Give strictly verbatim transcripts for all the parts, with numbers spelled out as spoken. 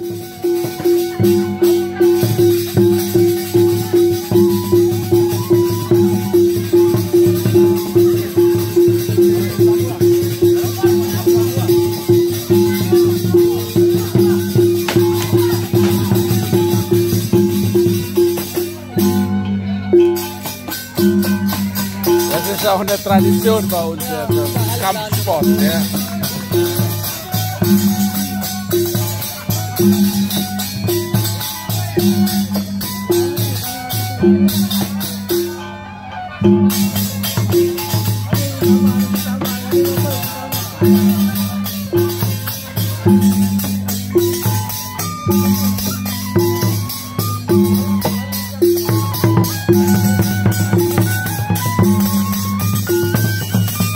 Das ist auch eine Tradition bei uns, ja, für den Kampfsport. Ja.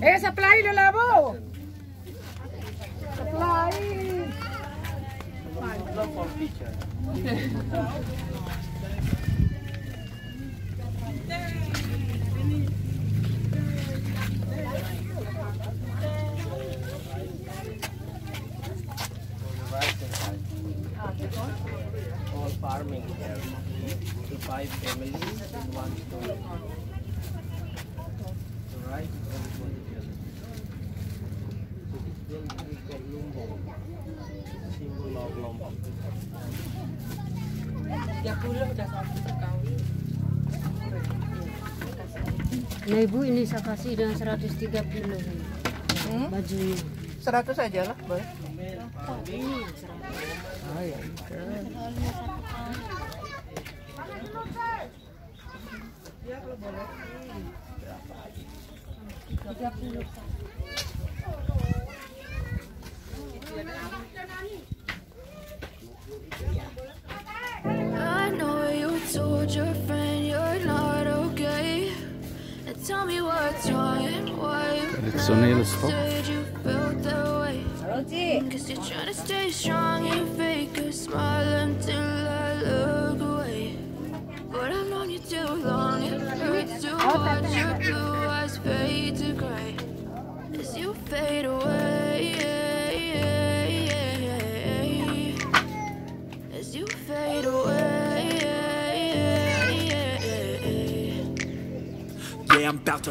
Eh, supply the level. Supply. All farming here to five families in one store. The right of the Lombok, symbol of Lombok. Nah, Ibu, ini saya kasih dengan seratus tiga puluh bajunya. seratus aja lah, boleh. Oh, yeah, I know you told your friend you're not okay. And tell me what's wrong and why you felt that way. Cause you're trying to stay strong and fake a smile until I look away. But I've known you too long, it hurts to watch your blue eyes fade to grey as you fade away, as you fade away. Yeah, I'm about to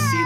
see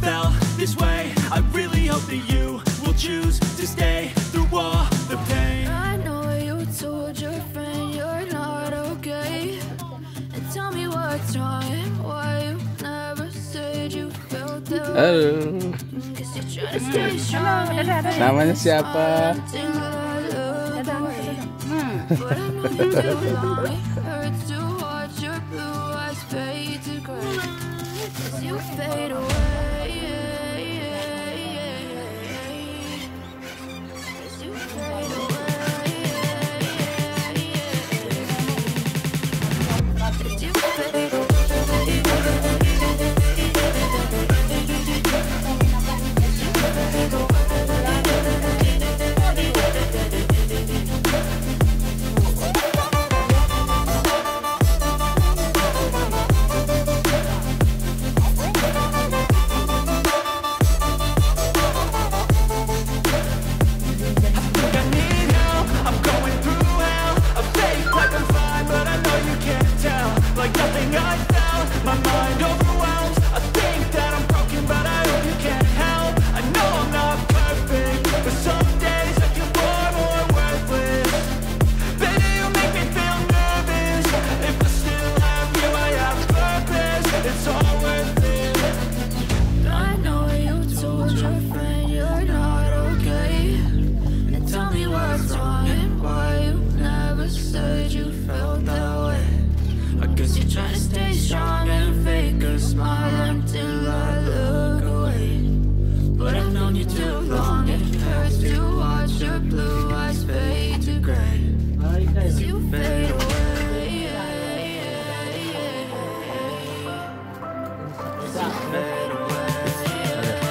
felt this way. I really hope that you will choose to stay through all the pain. I know you told your friend you're not okay. And tell me what's wrong and why you never said you felt that way. Cause you're trying to stay strong. Namanya siapa?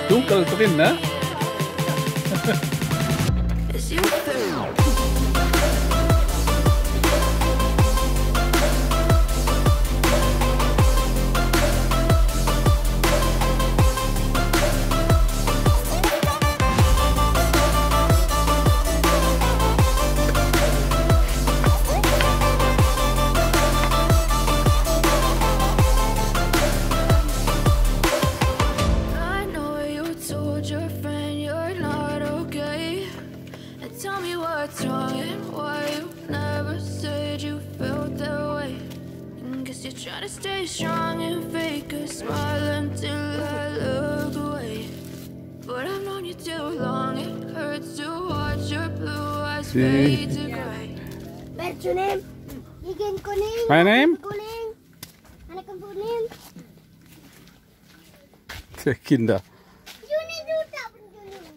Tunggal tu pin na. Try to stay strong and fake a smile until I look away. But I've known you too long, it hurts to watch your blue eyes fade to gray. What's your name? You can call him. My name? I can call him. Kinda. You need to tap into you.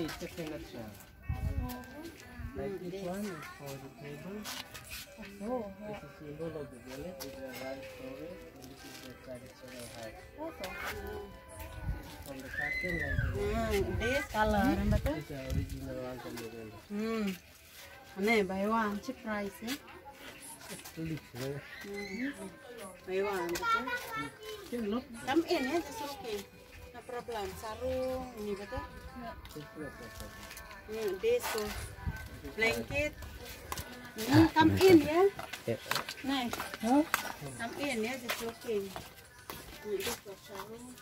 It's a selection. Like this one is for the table. Oh, yeah. This is the symbol of the village. It's a rice story. And this is the traditional hat. Okay. From the cotton like mm, this color. Mm. This is the original one from the village. Mm. And buy one cheap price, eh? It's really fresh. Buy one. Come in, eh? It's okay. No problem. Sarung, ini betul? Ya. Hmm, this so blanket. Hmm, come in ya. Ya. Nice. Huh? Come in ya, just looking. Ini betul sarung.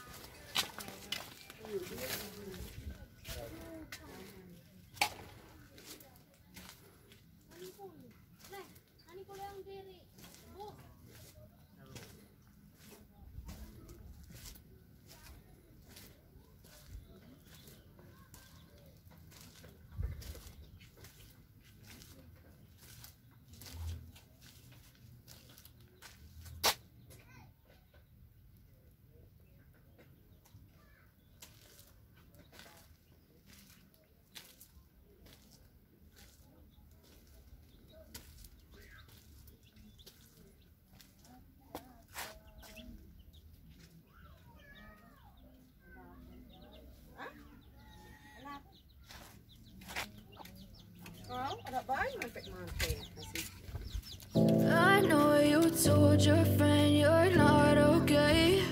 I know you told your friend you're not okay,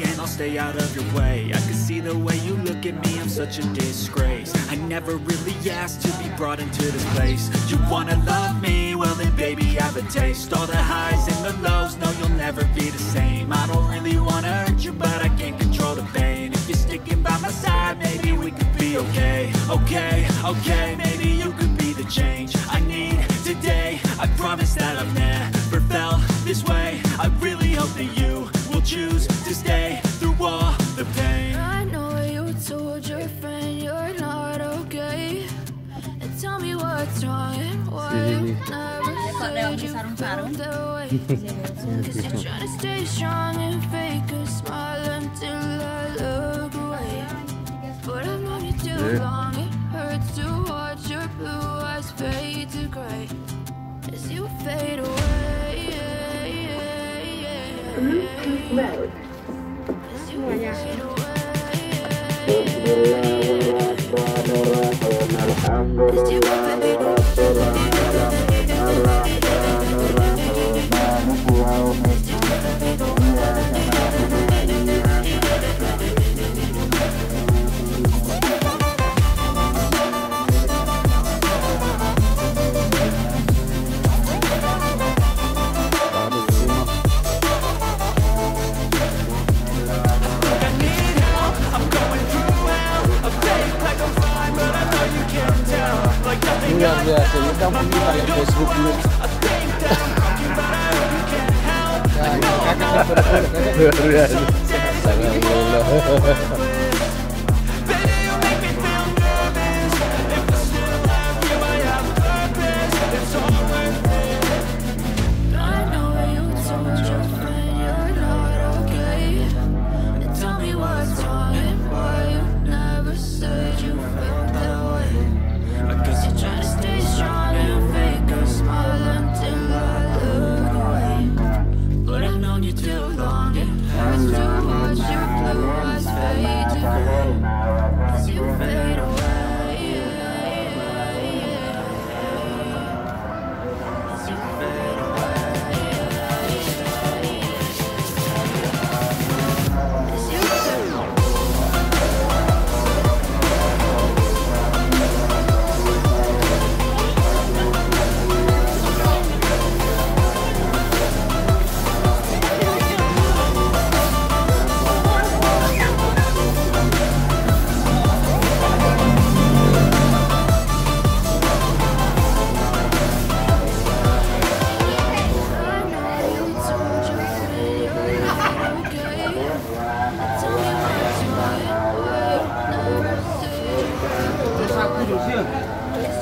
and I'll stay out of your way. I can see the way you look at me, I'm such a disgrace. I never really asked to be brought into this place. You wanna love me? Well then baby, have a taste. All the highs and the lows, no you'll never be the same. I don't really wanna hurt you, but I can't control the pain. If you're sticking by my side, maybe we could be okay. Okay, okay, maybe you could be the change I need today. I promise that I've never felt this way. I really hope that you will choose to stay through all the pain. I know you told your friend you're not okay, and tell me what's wrong and why you never said you felt that way. Cause you're trying to stay strong and fake a smile until I look away. But I've known you too long, it hurts to watch your blue eyes fade to grey as you fade away. Bluetooth mode. As you fade away.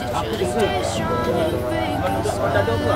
Apa itu? Ada dua.